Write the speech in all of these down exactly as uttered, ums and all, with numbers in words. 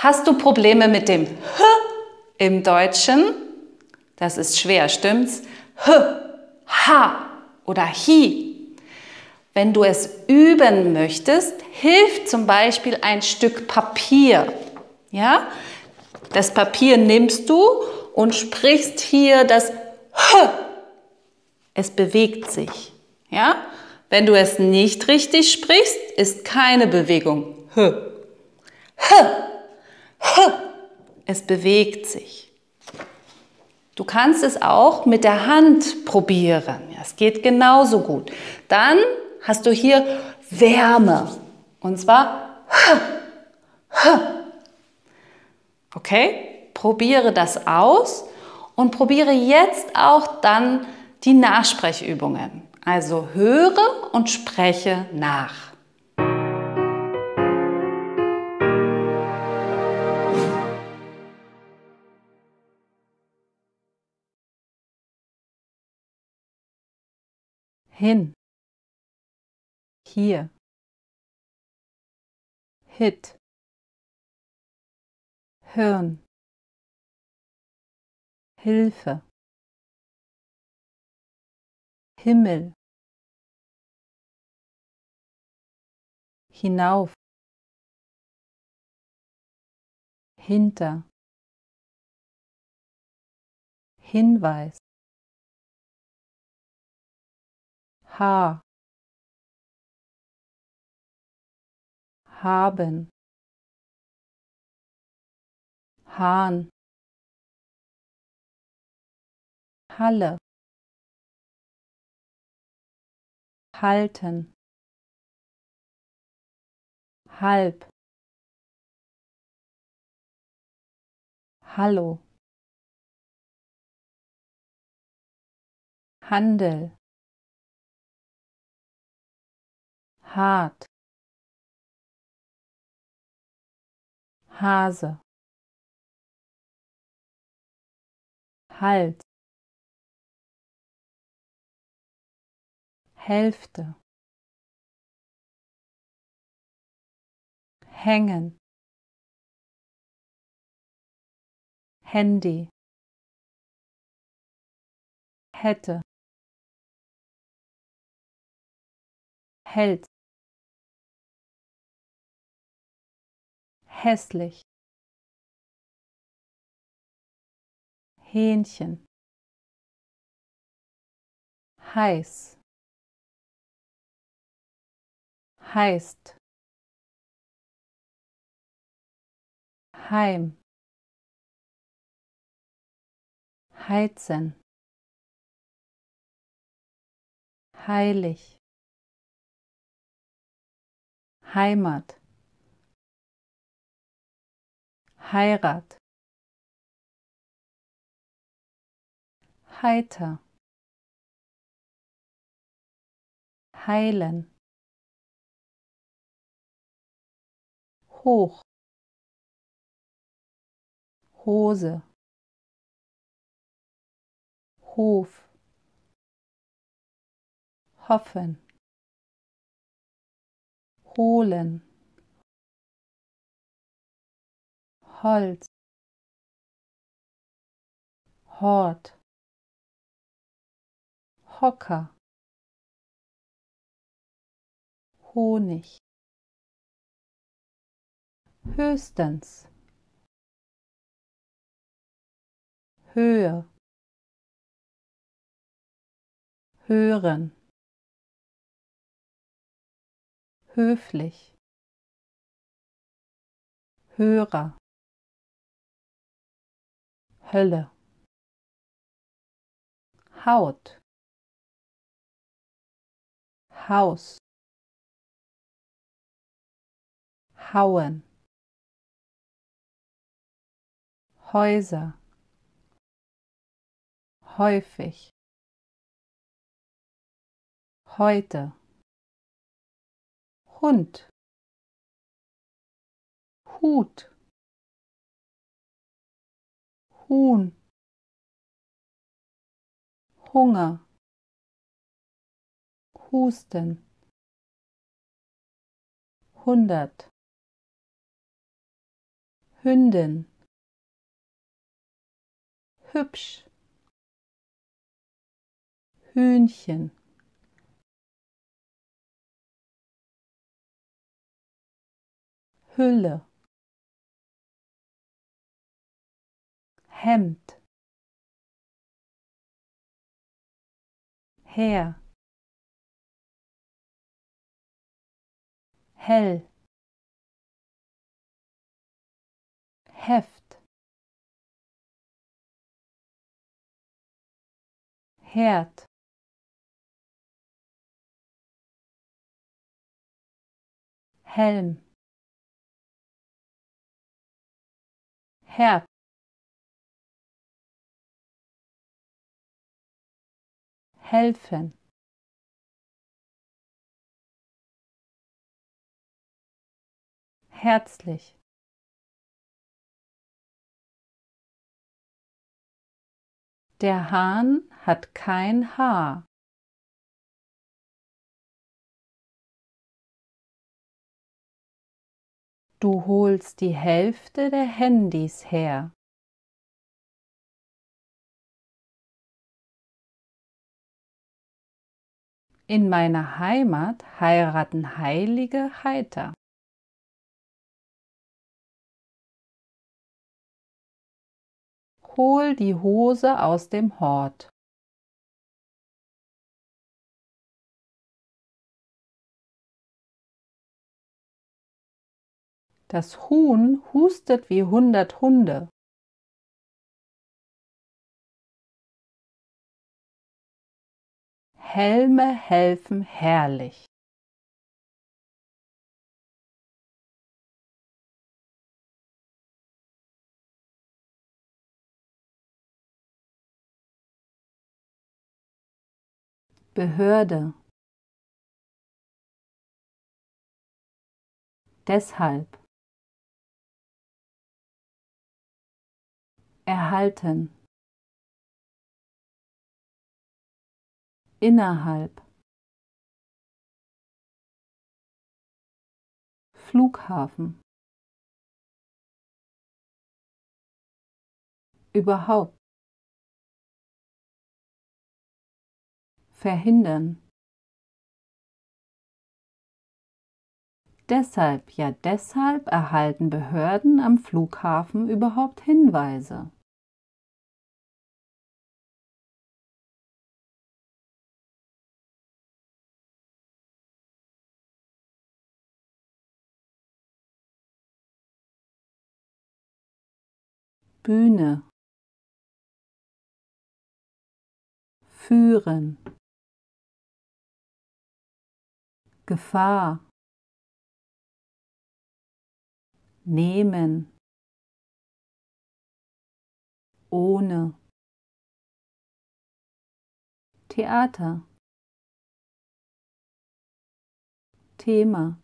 Hast du Probleme mit dem H im Deutschen? Das ist schwer, stimmt's? H, H oder Hi. Wenn du es üben möchtest, hilft zum Beispiel ein Stück Papier. Ja? Das Papier nimmst du und sprichst hier das H. Es bewegt sich. Ja? Wenn du es nicht richtig sprichst, ist keine Bewegung. H. H. H. Es bewegt sich. Du kannst es auch mit der Hand probieren. Es geht genauso gut. Dann hast du hier Wärme. Und zwar H. H. Okay? Probiere das aus und probiere jetzt auch dann die Nachsprechübungen. Also höre und spreche nach. Hin. Hier. Hit. Hirn. Hilfe. Himmel. Hinauf. Hinter. Hinweis. Haar. Haben. Hahn. Halle. Halten. Halb. Hallo. Handel. Hart. Hase. Halt. Hälfte. Hängen. Handy. Hätte. Hält. Hässlich. Hähnchen. Heiß. Heißt. Heim. Heizen. Heilig. Heimat. Heirat. Heiter. Heilen. Hoch. Hose. Hof. Hoffen. Holen. Holz. Hort. Hocker. Honig. Höchstens. Höhe. Hören. Höflich. Hörer. Hölle. Haut. Haus. Hauen. Häuser. Häufig. Heute. Hund. Hut. Huhn. Hunger. Husten. Hundert. Hündin, hübsch, Hühnchen, Hülle, Hemd, Heer, hell, Heft, Herd, Helm, Herb, helfen, herzlich, der Hahn hat kein Haar, du holst die Hälfte der Handys her, in meiner Heimat heiraten Heilige heiter, hol die Hose aus dem Hort, das Huhn hustet wie hundert Hunde, Helme helfen herrlich, Behörde, deshalb, erhalten, innerhalb, Flughafen, überhaupt, verhindern, deshalb, ja deshalb erhalten Behörden am Flughafen überhaupt Hinweise. Bühne, führen, Gefahr, nehmen, ohne, Theater, Thema,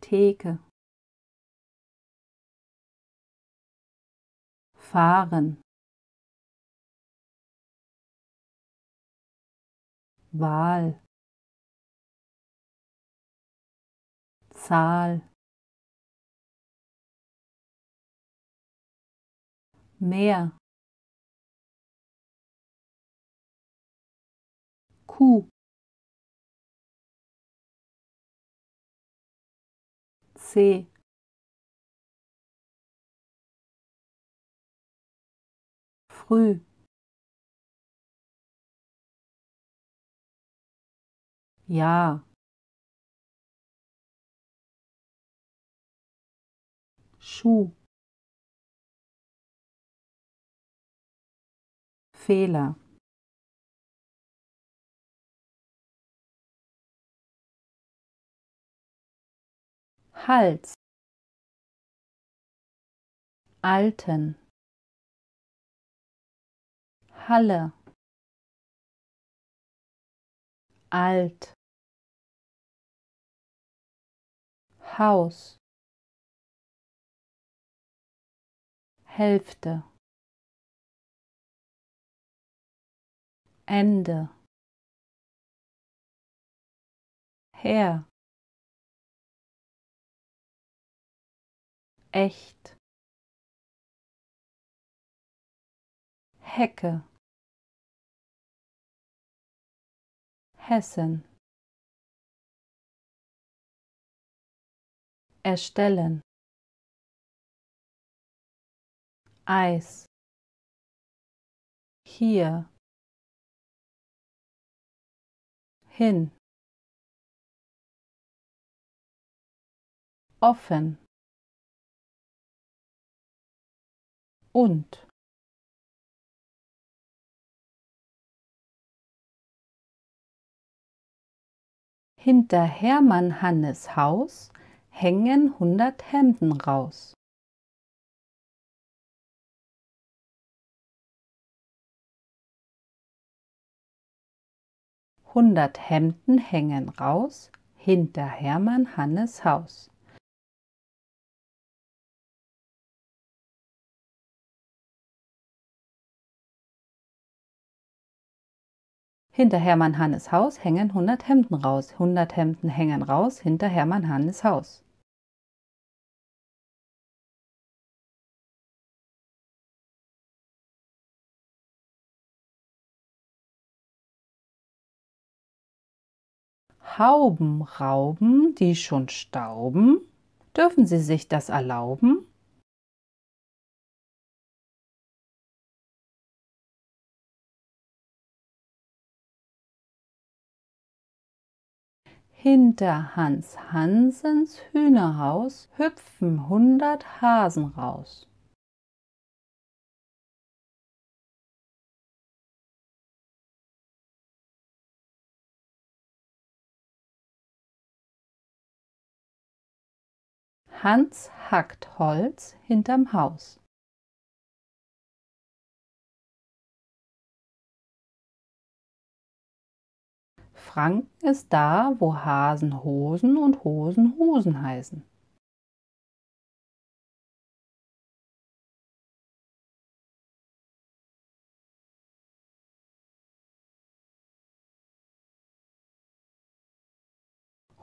Theke, fahren, Wahl, Zahl, Meer, Kuh, C, früh, ja, Schuh, Fehler, Hals, Alten, Halle, alt, Haus, Hälfte, Ende, Herr, echt, Hecke, Hessen, erstellen, Eis, hier, hin, offen, und, hinter Hermann Hannes Haus hängen hundert Hemden raus. Hundert Hemden hängen raus hinter Hermann Hannes Haus. Hinter Hermann Hannes Haus hängen hundert Hemden raus. hundert Hemden hängen raus hinter Hermann Hannes Haus. Hauben rauben, die schon stauben, dürfen sie sich das erlauben? Hinter Hans Hansens Hühnerhaus hüpfen hundert Hasen raus. Hans hackt Holz hinterm Haus. Franken ist da, wo Hasen Hosen und Hosen Husen heißen.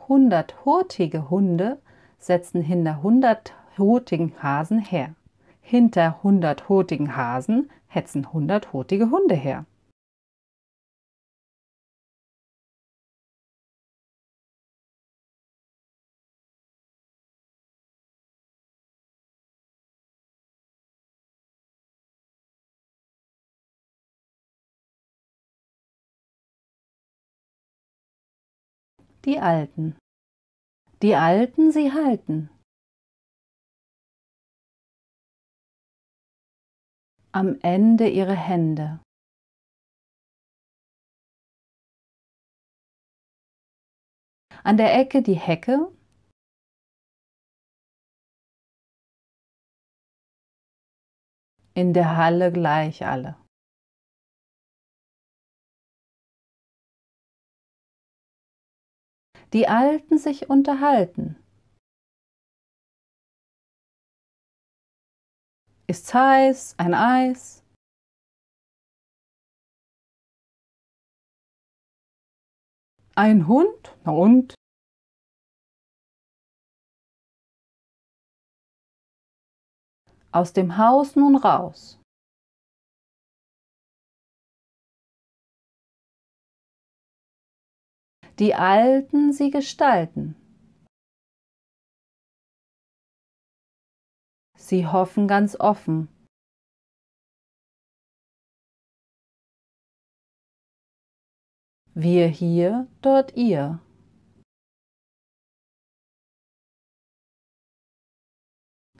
Hundert hurtige Hunde setzen hinter hundert hurtigen Hasen her. Hinter hundert hurtigen Hasen hetzen hundert hurtige Hunde her. Die Alten. Die Alten, sie halten. Am Ende ihre Hände. An der Ecke die Hecke. In der Halle gleich alle. Die Alten sich unterhalten. Ist's heiß, ein Eis? Ein Hund, na und? Aus dem Haus nun raus. Die Alten, sie gestalten. Sie hoffen ganz offen. Wir hier, dort ihr.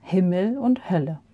Himmel und Hölle.